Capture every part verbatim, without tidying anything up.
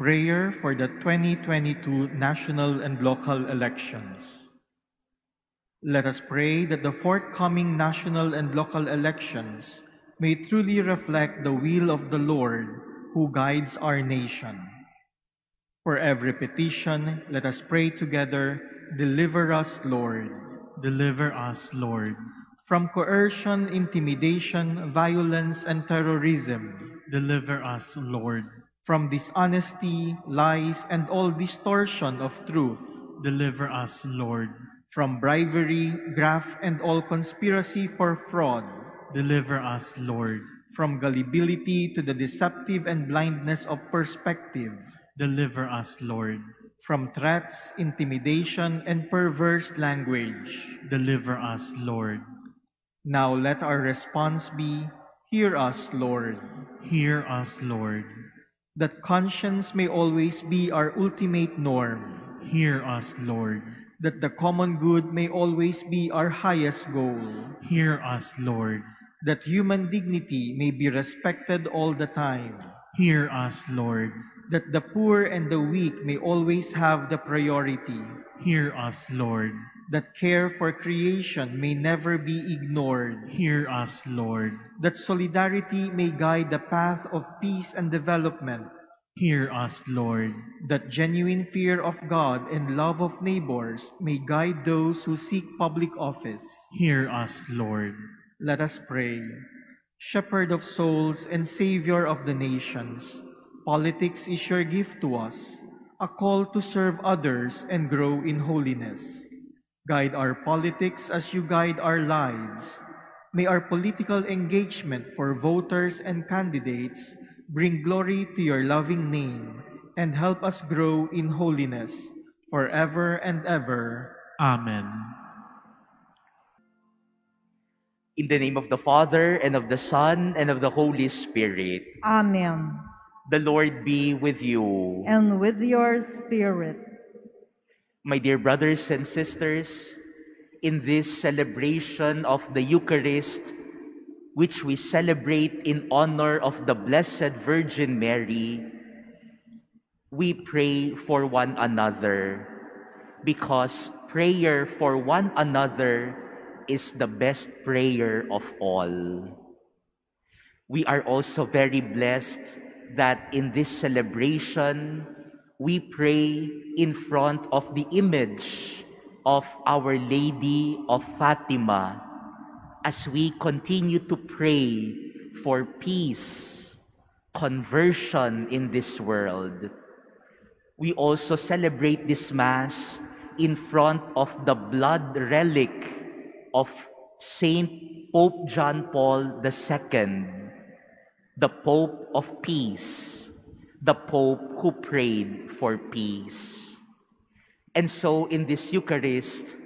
Prayer for the twenty twenty-two national and local elections. Let us pray that the forthcoming national and local elections may truly reflect the will of the Lord who guides our nation. For every petition, let us pray together, Deliver us, Lord. Deliver us, Lord. From coercion, intimidation, violence, and terrorism. Deliver us, Lord. From dishonesty, lies, and all distortion of truth. Deliver us, Lord. From bribery, graft, and all conspiracy for fraud. Deliver us, Lord. From gullibility to the deceptive and blindness of perspective. Deliver us, Lord. From threats, intimidation, and perverse language. Deliver us, Lord. Now let our response be, Hear us, Lord. Hear us, Lord. That conscience may always be our ultimate norm. Hear us, Lord. That the common good may always be our highest goal. Hear us, Lord. That human dignity may be respected all the time. Hear us, Lord. That the poor and the weak may always have the priority. Hear us, Lord. That care for creation may never be ignored. Hear us, Lord. That solidarity may guide the path of peace and development. Hear us, Lord. That genuine fear of God and love of neighbors may guide those who seek public office. Hear us, Lord. Let us pray. Shepherd of souls and Savior of the nations, politics is your gift to us, a call to serve others and grow in holiness. Guide our politics as you guide our lives. May our political engagement for voters and candidates bring glory to your loving name and help us grow in holiness forever and ever. Amen. In the name of the Father, and of the Son, and of the Holy Spirit. Amen. The Lord be with you. And with your spirit. My dear brothers and sisters, in this celebration of the Eucharist, which we celebrate in honor of the Blessed Virgin Mary, we pray for one another, because prayer for one another is the best prayer of all. We are also very blessed that in this celebration, we pray in front of the image of Our Lady of Fatima as we continue to pray for peace, conversion in this world. We also celebrate this Mass in front of the blood relic of Saint Pope John Paul the Second, the Pope of Peace, the Pope who prayed for peace. And so in this Eucharist,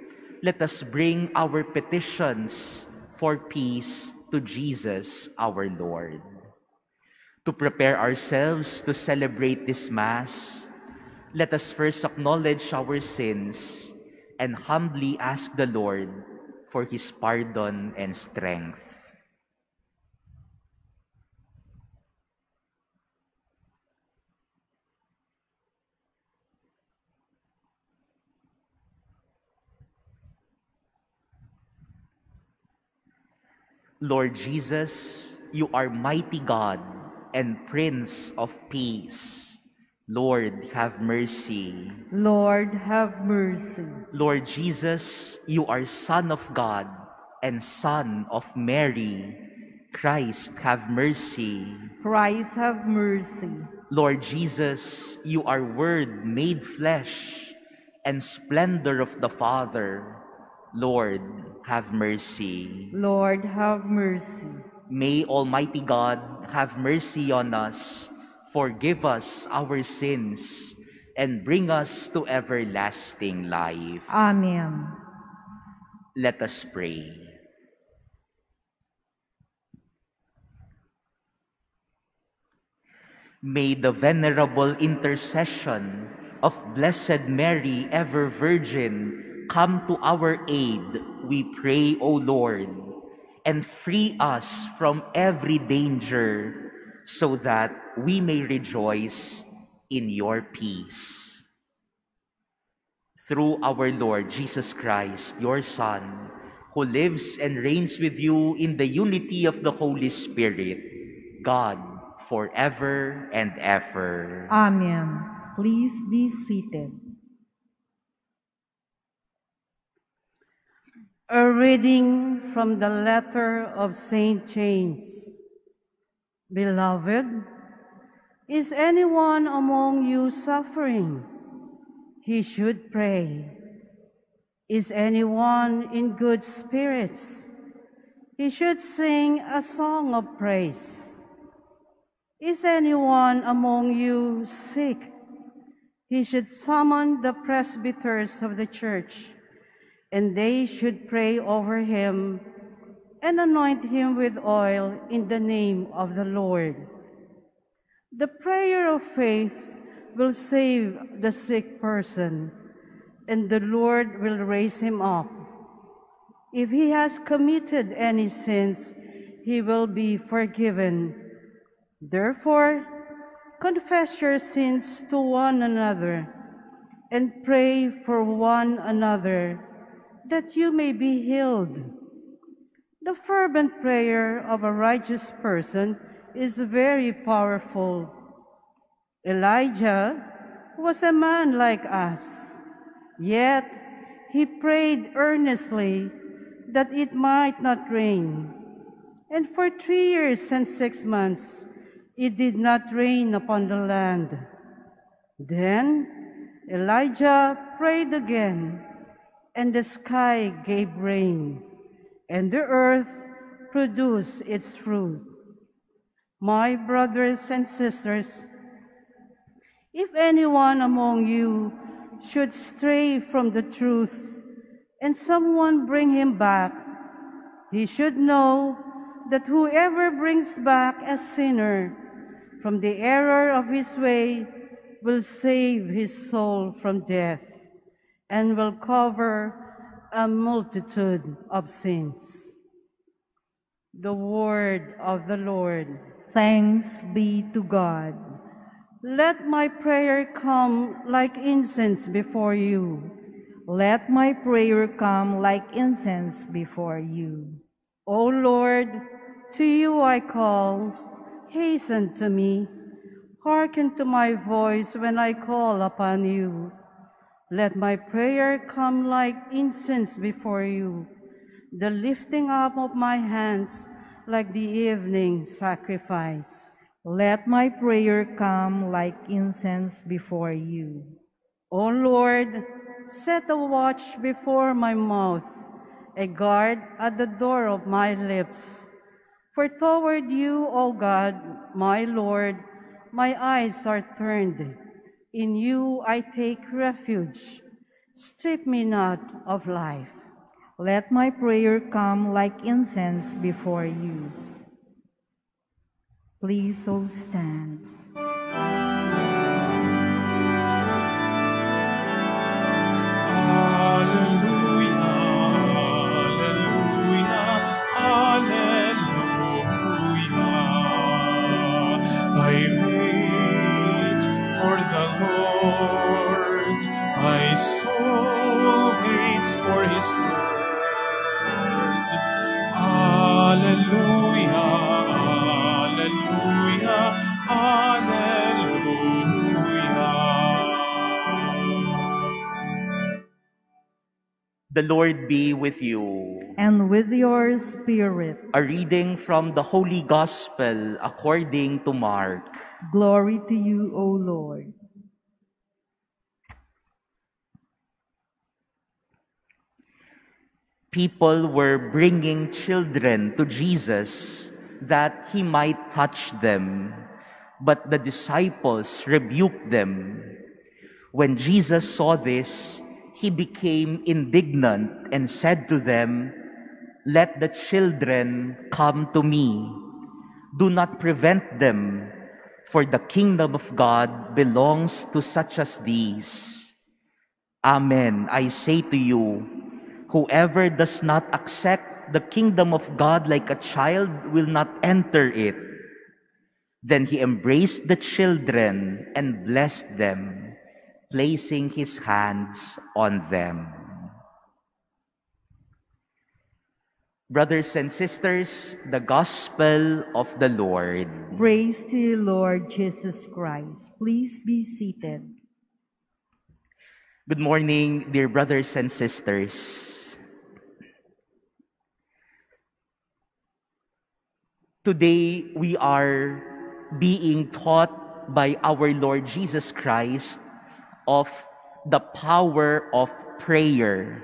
let us bring our petitions for peace to Jesus our Lord. To prepare ourselves to celebrate this Mass, let us first acknowledge our sins and humbly ask the Lord for his pardon and strength. Lord Jesus, you are mighty God and Prince of Peace. Lord, have mercy. Lord, have mercy. Lord Jesus, you are Son of God and Son of Mary. Christ, have mercy. Christ, have mercy. Lord Jesus, you are Word made flesh and splendor of the Father. Lord, have mercy. Lord, have mercy. May Almighty God have mercy on us, forgive us our sins, and bring us to everlasting life. Amen. Let us pray. May the venerable intercession of Blessed Mary, ever Virgin, come to our aid, we pray, O Lord, and free us from every danger, so that we may rejoice in your peace. Through our Lord Jesus Christ, your Son, who lives and reigns with you in the unity of the Holy Spirit, God, forever and ever. Amen. Please be seated. A reading from the letter of Saint James. Beloved, is anyone among you suffering? He should pray. Is anyone in good spirits? He should sing a song of praise. Is anyone among you sick? He should summon the presbyters of the church, and they should pray over him and anoint him with oil in the name of the Lord. The prayer of faith will save the sick person, and the Lord will raise him up. If he has committed any sins, he will be forgiven. Therefore, confess your sins to one another and pray for one another, that you may be healed. The fervent prayer of a righteous person is very powerful. Elijah was a man like us, yet he prayed earnestly that it might not rain. And for three years and six months, it did not rain upon the land. Then Elijah prayed again, and the sky gave rain, and the earth produced its fruit. My brothers and sisters, if anyone among you should stray from the truth, and someone bring him back, he should know that whoever brings back a sinner from the error of his way will save his soul from death, and will cover a multitude of sins. The word of the Lord. Thanks be to God. Let my prayer come like incense before you. Let my prayer come like incense before you. O Lord, to you I call. Hasten to me. Hearken to my voice when I call upon you. Let my prayer come like incense before you, the lifting up of my hands like the evening sacrifice. Let my prayer come like incense before you. O Lord, set a watch before my mouth, a guard at the door of my lips. For toward you, O God, my Lord, my eyes are turned. In you I take refuge. Strip me not of life. Let my prayer come like incense before you. Please all stand. The Lord be with you. And with your spirit. A reading from the Holy Gospel according to Mark. Glory to you, O Lord. People were bringing children to Jesus that he might touch them, but the disciples rebuked them. When Jesus saw this, he became indignant and said to them, "Let the children come to me. Do not prevent them, for the kingdom of God belongs to such as these. Amen, I say to you, whoever does not accept the kingdom of God like a child will not enter it. Then he embraced the children and blessed them, placing his hands on them. Brothers and sisters, the Gospel of the Lord. Praise to you, Lord Jesus Christ. Please be seated. Good morning, dear brothers and sisters. Today, we are being taught by our Lord Jesus Christ of the power of prayer.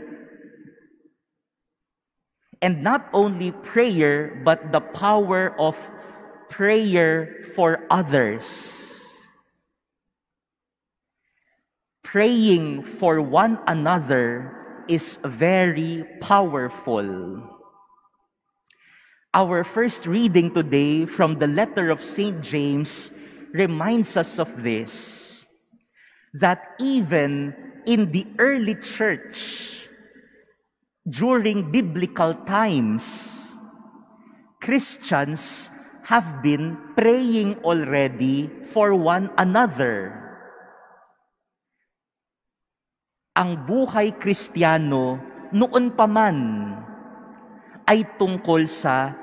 And not only prayer, but the power of prayer for others. Praying for one another is very powerful. Our first reading today from the letter of Saint James reminds us of this, that even in the early church, during biblical times, Christians have been praying already for one another. Ang buhay Kristiyano noon pa man ay tungkol sa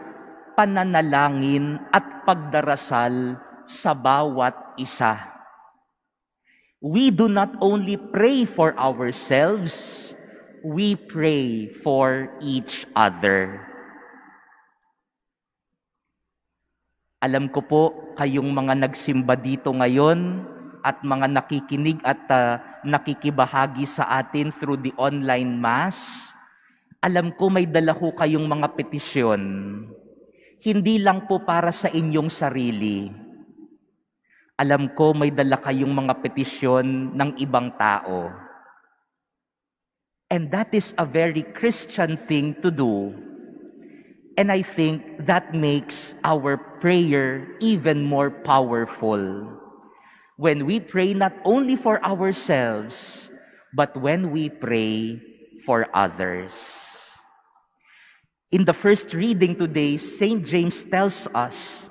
pananalangin at pagdarasal sa bawat isa. We do not only pray for ourselves, we pray for each other. Alam ko po, kayong mga nagsimba dito ngayon at mga nakikinig at uh, nakikibahagi sa atin through the online mass, alam ko may dala ko kayong mga petisyon. Hindi lang po para sa inyong sarili. Alam ko may dala kayong mga petisyon ng ibang tao. And that is a very Christian thing to do. And I think that makes our prayer even more powerful. When we pray not only for ourselves, but when we pray for others. In the first reading today, Saint James tells us,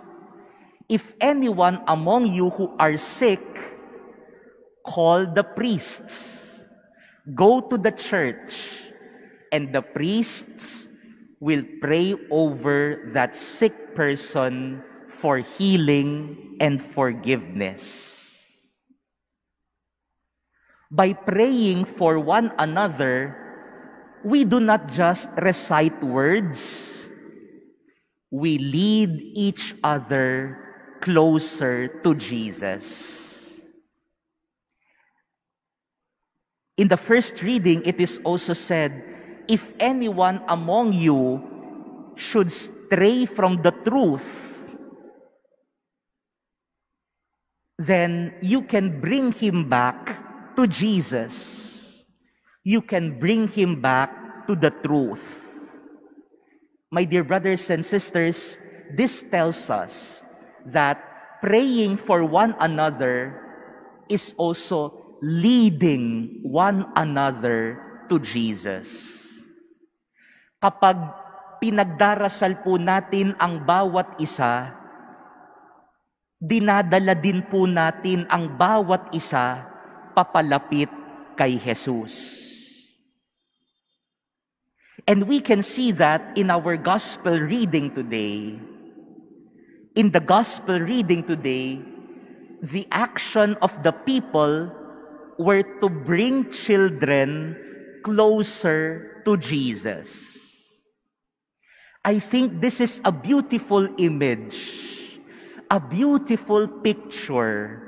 if anyone among you who are sick, call the priests. Go to the church, and the priests will pray over that sick person for healing and forgiveness. By praying for one another, we do not just recite words, we lead each other closer to Jesus. In the first reading, it is also said, if anyone among you should stray from the truth, then you can bring him back to Jesus. You can bring him back to the truth. My dear brothers and sisters, this tells us that praying for one another is also leading one another to Jesus. Kapag pinagdarasal po natin ang bawat isa, dinadala din po natin ang bawat isa papalapit kay Jesus. And we can see that in our gospel reading today. In the gospel reading today, the action of the people were to bring children closer to Jesus. I think this is a beautiful image, a beautiful picture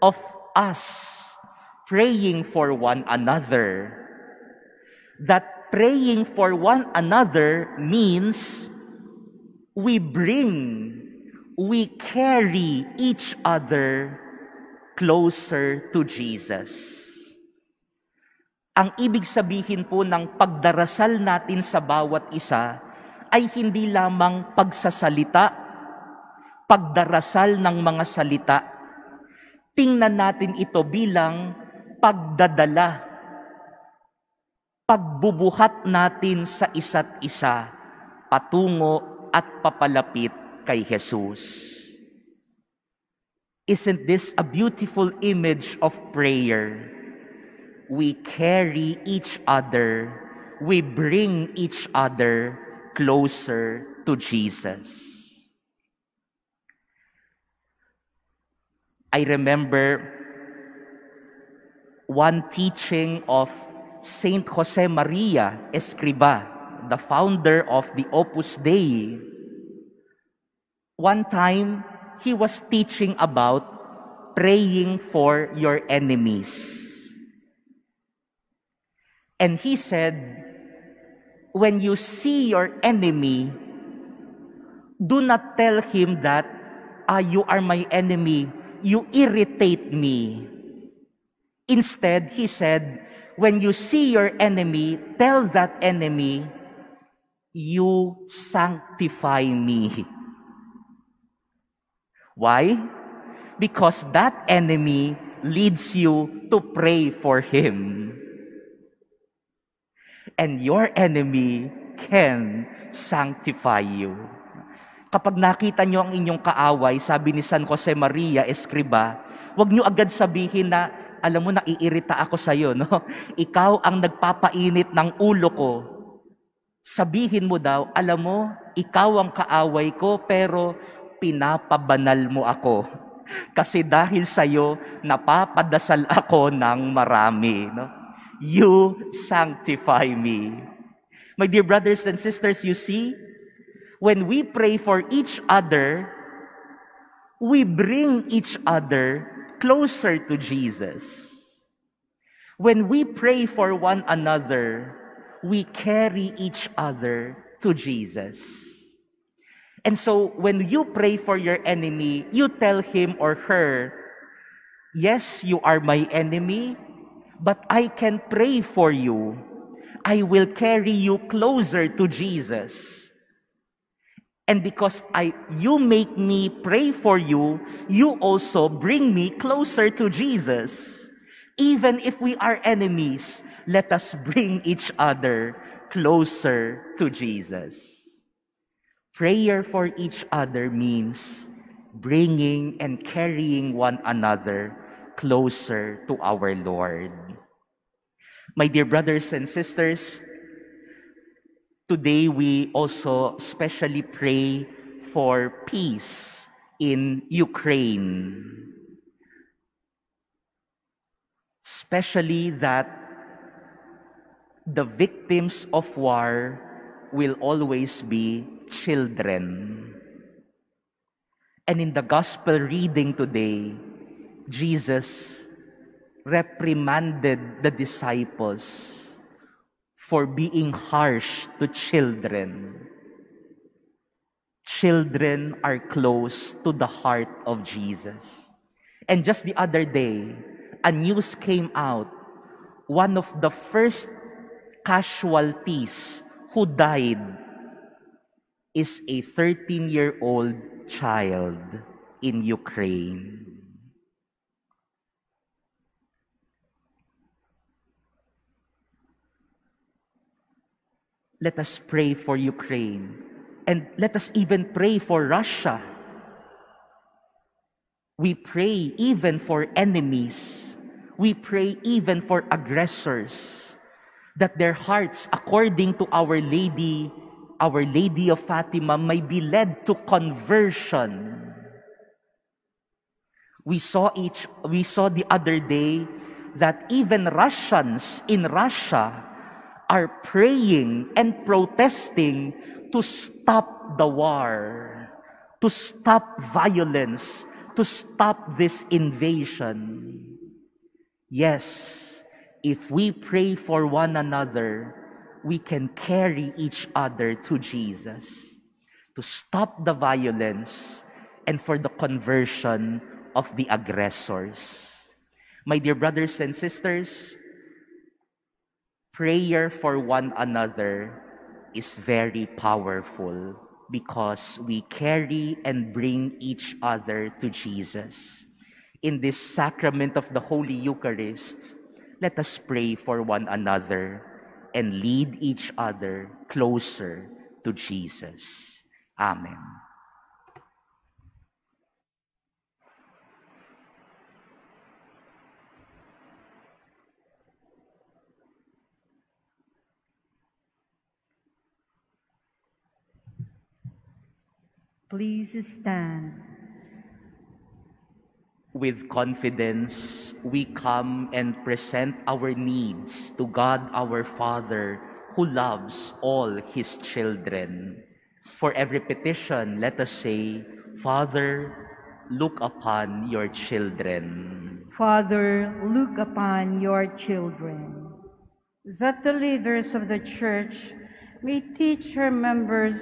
of us praying for one another. That praying for one another means we bring, we carry each other closer to Jesus. Ang ibig sabihin po ng pagdarasal natin sa bawat isa ay hindi lamang pagsasalita, pagdarasal ng mga salita. Tingnan natin ito bilang pagdadala, pagbubuhat natin sa isa't isa patungo at papalapit kay Jesus. Isn't this a beautiful image of prayer? We carry each other, we bring each other closer to Jesus. I remember one teaching of Saint Jose Maria Escriba, the founder of the Opus Dei. One time, he was teaching about praying for your enemies. And he said, when you see your enemy, do not tell him that, ah, you are my enemy, you irritate me. Instead, he said, when you see your enemy, tell that enemy, you sanctify me. Why? Because that enemy leads you to pray for him. And your enemy can sanctify you. Kapag nakita nyo ang inyong kaaway, sabi ni San Jose Maria Escriba, huwag nyo agad sabihin na, alam mo, naiirita ako sa'yo, no? Ikaw ang nagpapainit ng ulo ko. Sabihin mo daw, alam mo, ikaw ang kaaway ko, pero pinapabanal mo ako. Kasi dahil sa'yo, napapadasal ako ng marami, no? You sanctify me. My dear brothers and sisters, you see, when we pray for each other, we bring each other closer to Jesus. When we pray for one another, we carry each other to Jesus. And so, when you pray for your enemy, you tell him or her, yes, you are my enemy, but I can pray for you. I will carry you closer to Jesus. And because I, you make me pray for you, you also bring me closer to Jesus. Even if we are enemies, let us bring each other closer to Jesus. Prayer for each other means bringing and carrying one another closer to our Lord. My dear brothers and sisters, today we also specially pray for peace in Ukraine. Especially that the victims of war will always be children. And in the gospel reading today, Jesus reprimanded the disciples for being harsh to children. Children are close to the heart of Jesus. And just the other day, a news came out. One of the first casualties who died is a thirteen-year-old child in Ukraine. Let us pray for Ukraine, and let us even pray for Russia. We pray even for enemies. We pray even for aggressors, that their hearts, according to Our Lady, Our Lady of Fatima, may be led to conversion. We saw each, we saw the other day that even Russians in Russia are praying and protesting to stop the war, to stop violence, to stop this invasion. Yes, if we pray for one another, we can carry each other to Jesus, to stop the violence and for the conversion of the aggressors. My dear brothers and sisters, prayer for one another is very powerful because we carry and bring each other to Jesus. In this sacrament of the Holy Eucharist, let us pray for one another and lead each other closer to Jesus. Amen. Please stand. With confidence, we come and present our needs to God our Father, who loves all His children. For every petition, let us say, Father, look upon your children. Father, look upon your children. That the leaders of the Church may teach her members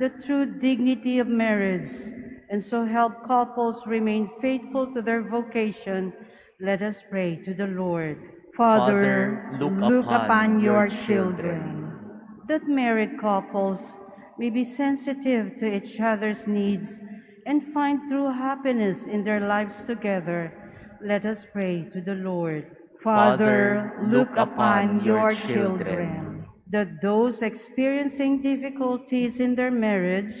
the true dignity of marriage, and so help couples remain faithful to their vocation, let us pray to the Lord. Father, Father look, look upon, upon your children. children. That married couples may be sensitive to each other's needs and find true happiness in their lives together, let us pray to the Lord. Father, Father look, look upon, upon your children. children. That those experiencing difficulties in their marriage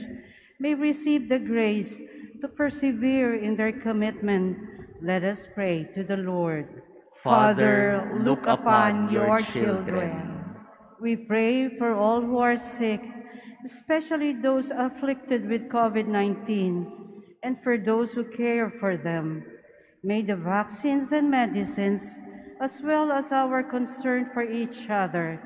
may receive the grace to persevere in their commitment, let us pray to the Lord. Father, look upon your children. We pray for all who are sick, especially those afflicted with COVID nineteen, and for those who care for them. May the vaccines and medicines, as well as our concern for each other,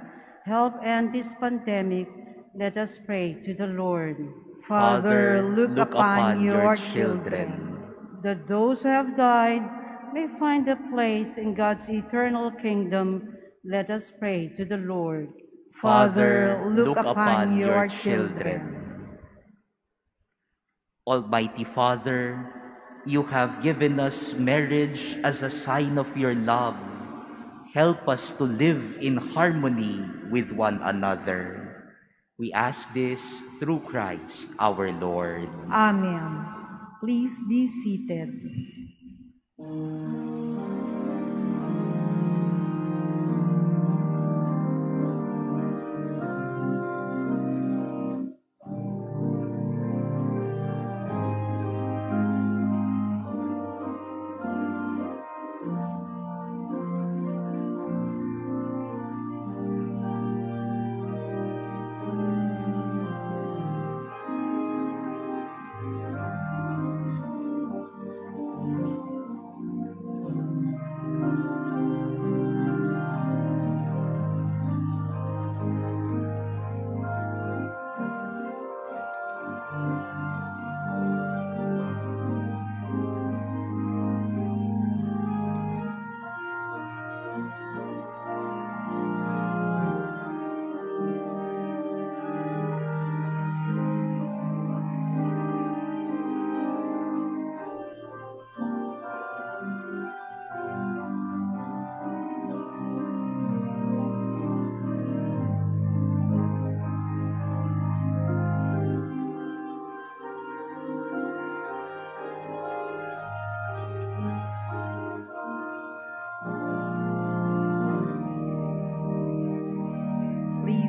help end this pandemic, let us pray to the Lord. Father, look, look upon, upon your children. children, that those who have died may find a place in God's eternal kingdom. Let us pray to the Lord. Father, look, look upon, upon your children. Almighty Father, you have given us marriage as a sign of your love. Help us to live in harmony with one another. We ask this through Christ our Lord. Amen. Please be seated.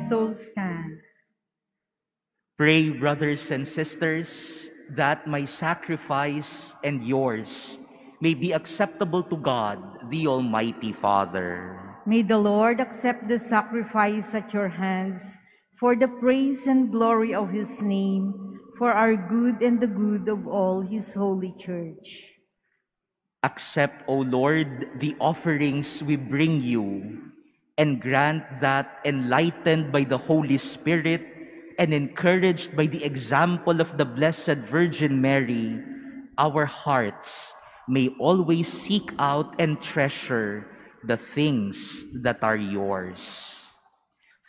Soul stand. Pray, brothers and sisters, that my sacrifice and yours may be acceptable to God, the Almighty Father. May the Lord accept the sacrifice at your hands for the praise and glory of his name, for our good and the good of all his holy church. Accept, O Lord, the offerings we bring you, and grant that, enlightened by the Holy Spirit and encouraged by the example of the Blessed Virgin Mary, our hearts may always seek out and treasure the things that are yours.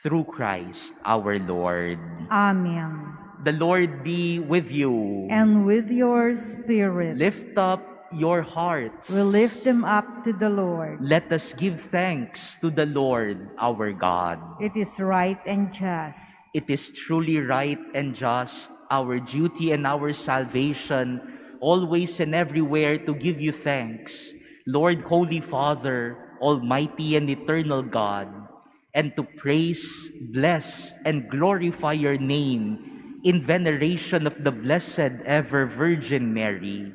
Through Christ our Lord. Amen. The Lord be with you. And with your spirit. Lift up your hearts. We lift them up to the Lord. Let us give thanks to the Lord our God. It is right and just. It is truly right and just, our duty and our salvation, always and everywhere to give you thanks, Lord, Holy Father, Almighty and Eternal God, and to praise, bless, and glorify your name in veneration of the Blessed Ever Virgin Mary.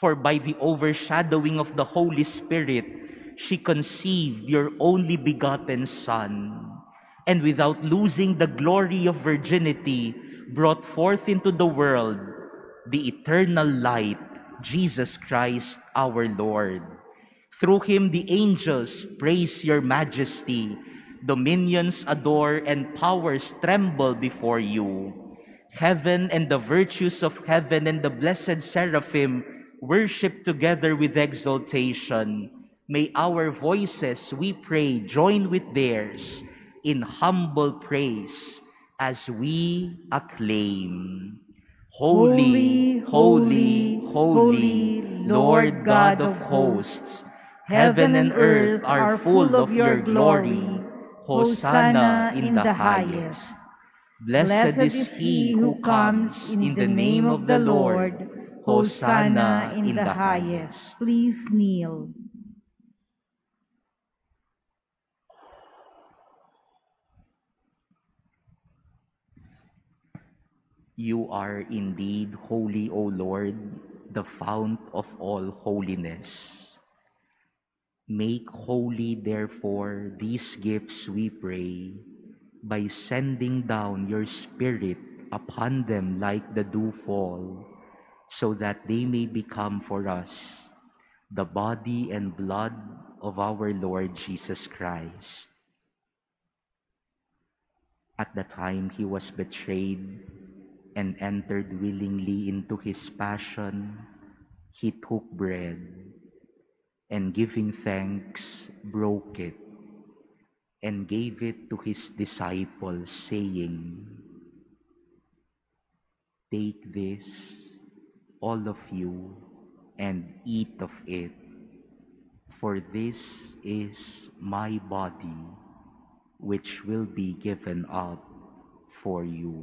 For by the overshadowing of the Holy Spirit, she conceived your only begotten Son, and without losing the glory of virginity, brought forth into the world the eternal light, Jesus Christ our Lord. Through him the angels praise your majesty, dominions adore and powers tremble before you. Heaven and the virtues of heaven and the blessed seraphim worship together with exaltation. May our voices, we pray, join with theirs in humble praise as we acclaim. Holy, holy, holy, Lord God of hosts, heaven and earth are full of your glory. Hosanna in the highest. Blessed is he who comes in the name of the Lord. Hosanna in the highest. Please kneel. You are indeed holy, O Lord, the fount of all holiness. Make holy, therefore, these gifts, we pray, by sending down your Spirit upon them like the dewfall, so that they may become for us the body and blood of our Lord Jesus Christ. At the time he was betrayed and entered willingly into his passion, he took bread, and giving thanks, broke it, and gave it to his disciples, saying, "Take this, all of you, and eat of it, for this is my body, which will be given up for you."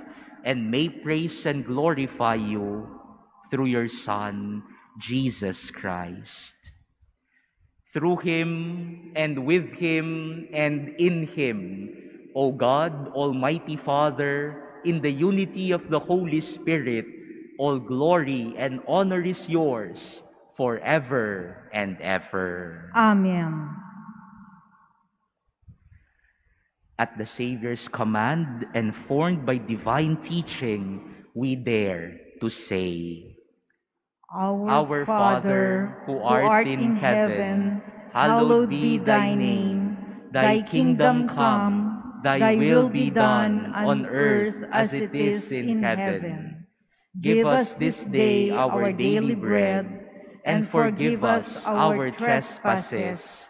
and may praise and glorify you through your Son, Jesus Christ. Through him, and with him, and in him, O God, Almighty Father, in the unity of the Holy Spirit, all glory and honor is yours forever and ever. Amen. At the Savior's command, and formed by divine teaching, we dare to say, Our, Our Father, who art, who art in, in heaven, hallowed be thy name. Thy kingdom come, thy will be done on earth as it is in heaven. Give us this day our daily bread, and forgive us our trespasses,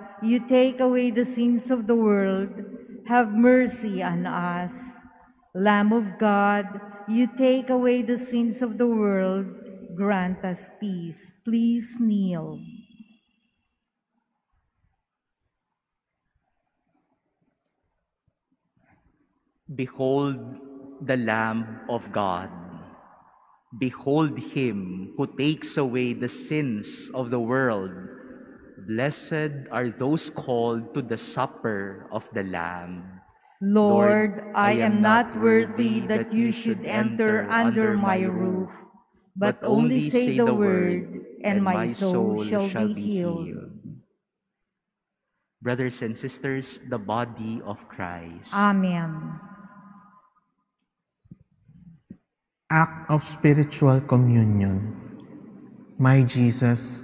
you take away the sins of the world, have mercy on us. Lamb of God, you take away the sins of the world, grant us peace. Please kneel. Behold the Lamb of God. Behold him who takes away the sins of the world. Blessed are those called to the supper of the Lamb. Lord, I am not worthy that you should enter under my roof, but only say the word, and my soul shall be healed. Brothers and sisters, the body of Christ. Amen. Act of spiritual communion. My Jesus,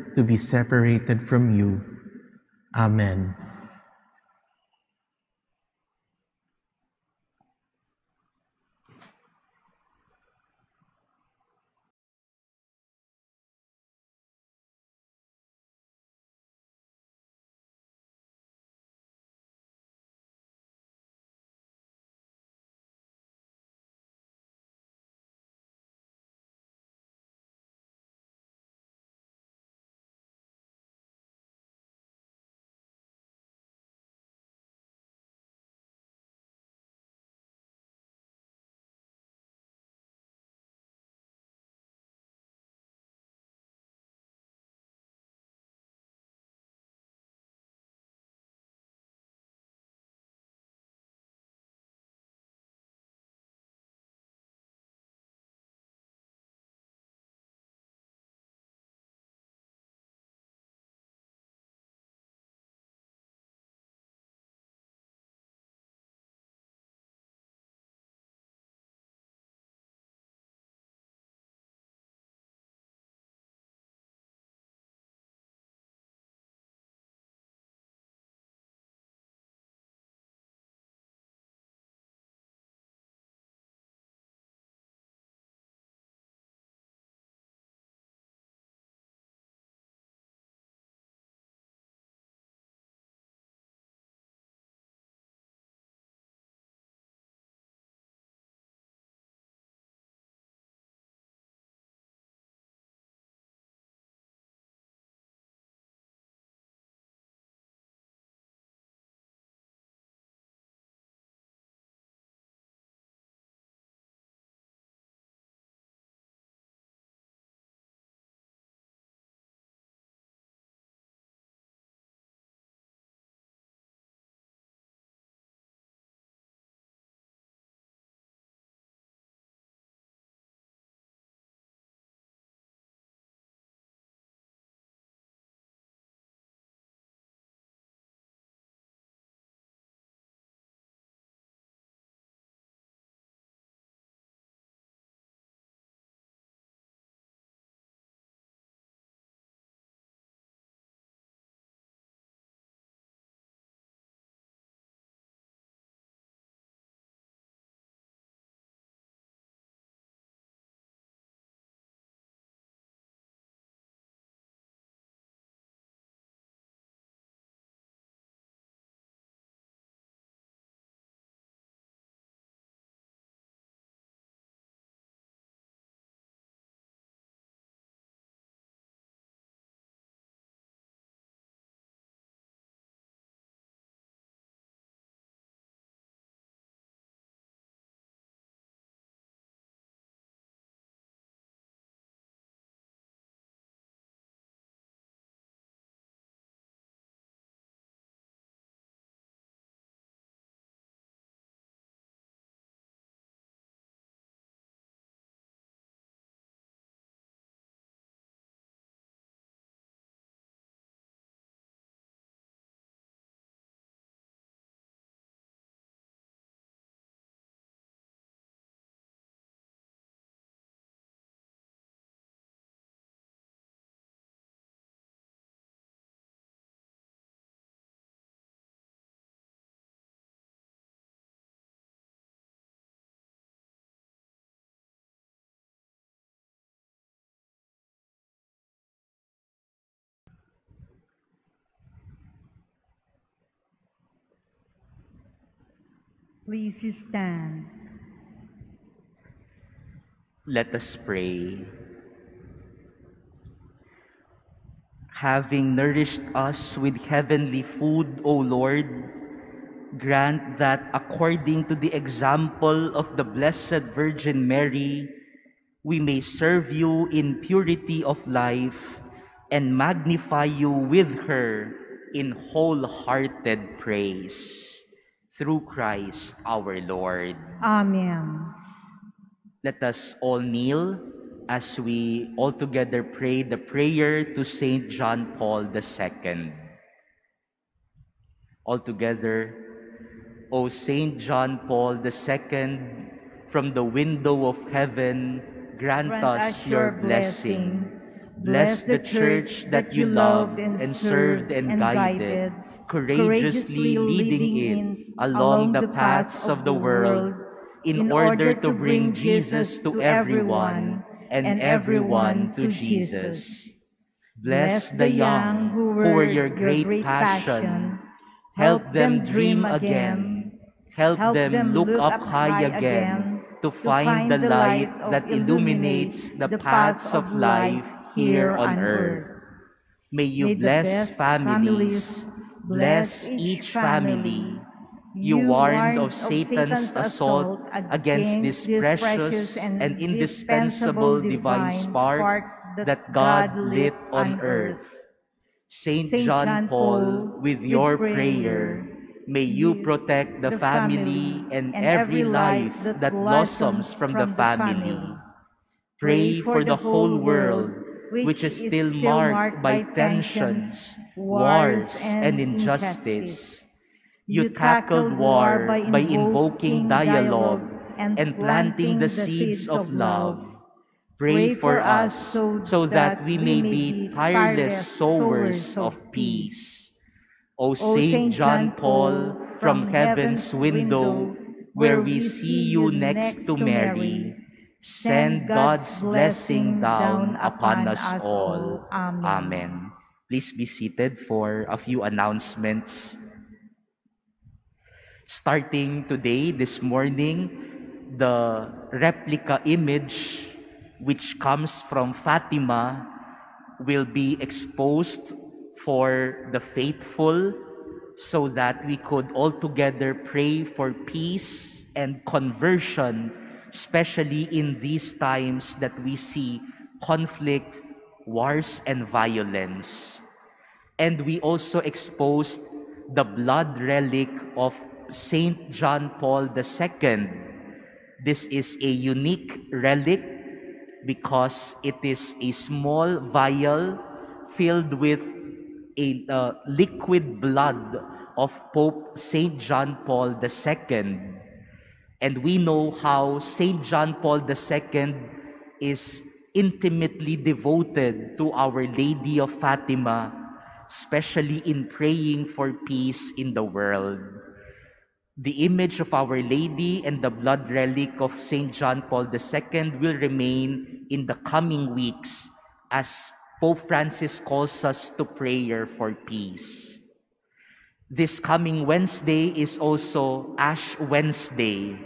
to be separated from you. Amen. Please stand. Let us pray. Having nourished us with heavenly food, O Lord, grant that according to the example of the Blessed Virgin Mary, we may serve you in purity of life and magnify you with her in wholehearted praise. Through Christ our Lord. Amen. Let us all kneel as we all together pray the prayer to Saint John Paul the Second. All together, O Saint John Paul the Second, from the window of heaven, grant, grant us your blessing. Bless the church that you loved and, and served and guided, courageously leading it along the paths of the world, in order to bring Jesus to everyone and everyone to Jesus. Bless the young who were your great passion. Help them dream again. Help, Help them, them look, look up high, high again to find, to find the light that illuminates the paths of life here on earth. May you bless families, bless each family. You warned of Satan's assault against this precious and indispensable divine spark that God lit on earth. Saint John Paul, with your prayer, may you protect the family and every life that blossoms from the family. Pray for the whole world, which is still marked by tensions, wars, and injustice. You tackled war by invoking dialogue and planting the seeds of love. Pray for us so that we may be tireless sowers of peace. O Saint John Paul, from heaven's window, where we see you next to Mary, send God's blessing down upon us all. Amen. Please be seated for a few announcements. Starting today, this morning, the replica image, which comes from Fatima, will be exposed for the faithful, so that we could all together pray for peace and conversion, especially in these times that we see conflict, wars, and violence. And we also exposed the blood relic of Saint John Paul the Second. This is a unique relic because it is a small vial filled with a uh, liquid blood of Pope Saint John Paul the Second. And we know how Saint John Paul the Second is intimately devoted to Our Lady of Fatima, especially in praying for peace in the world. The image of Our Lady and the blood relic of Saint John Paul the Second will remain in the coming weeks as Pope Francis calls us to prayer for peace. This coming Wednesday is also Ash Wednesday.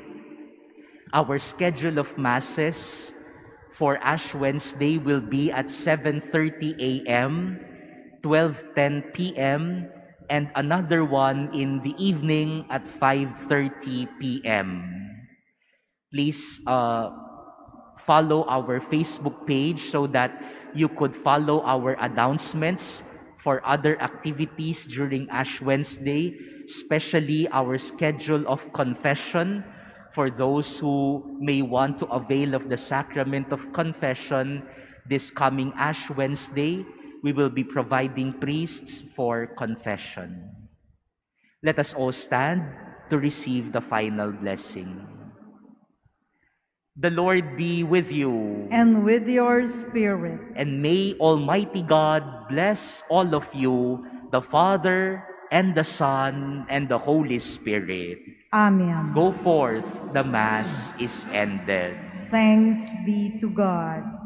Our schedule of Masses for Ash Wednesday will be at seven thirty a m, twelve ten p m, and another one in the evening at five thirty p m Please uh, follow our Facebook page so that you could follow our announcements for other activities during Ash Wednesday, especially our schedule of confession for those who may want to avail of the sacrament of confession. This coming Ash Wednesday, we will be providing priests for confession. Let us all stand to receive the final blessing. The Lord be with you. And with your spirit. And may Almighty God bless all of you, the Father, and the Son, and the Holy Spirit. Amen. Go forth, the Mass is ended. Thanks be to God.